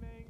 timing.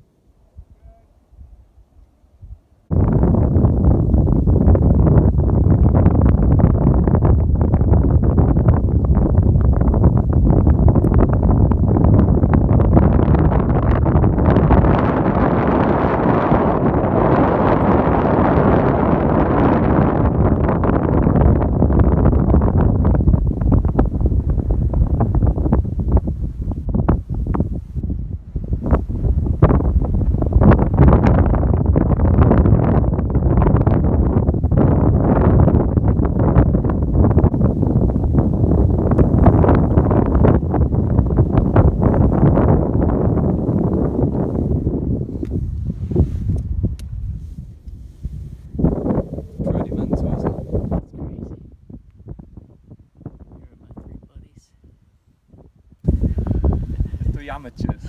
Amateurs.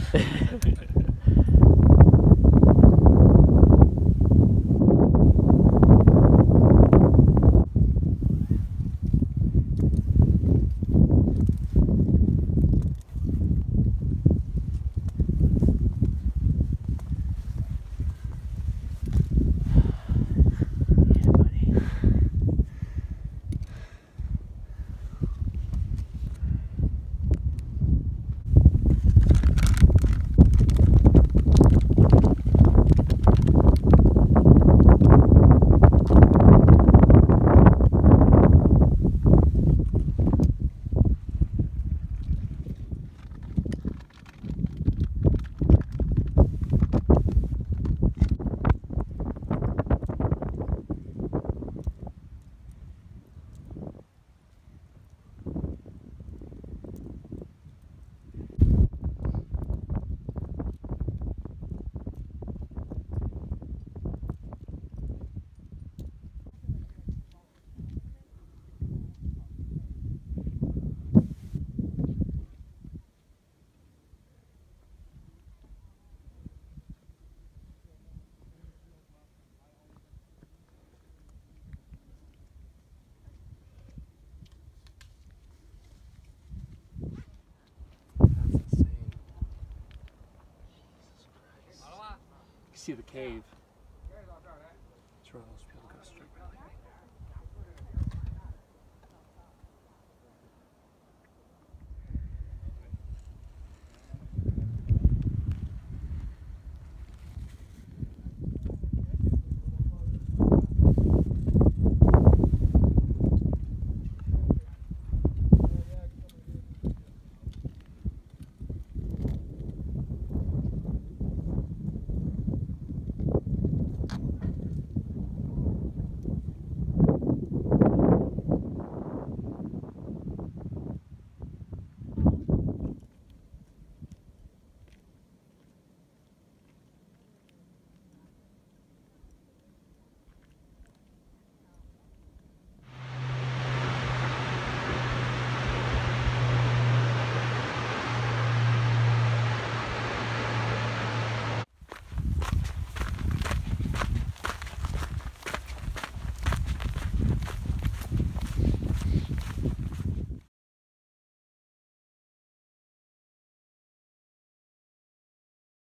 See the cave. It's right.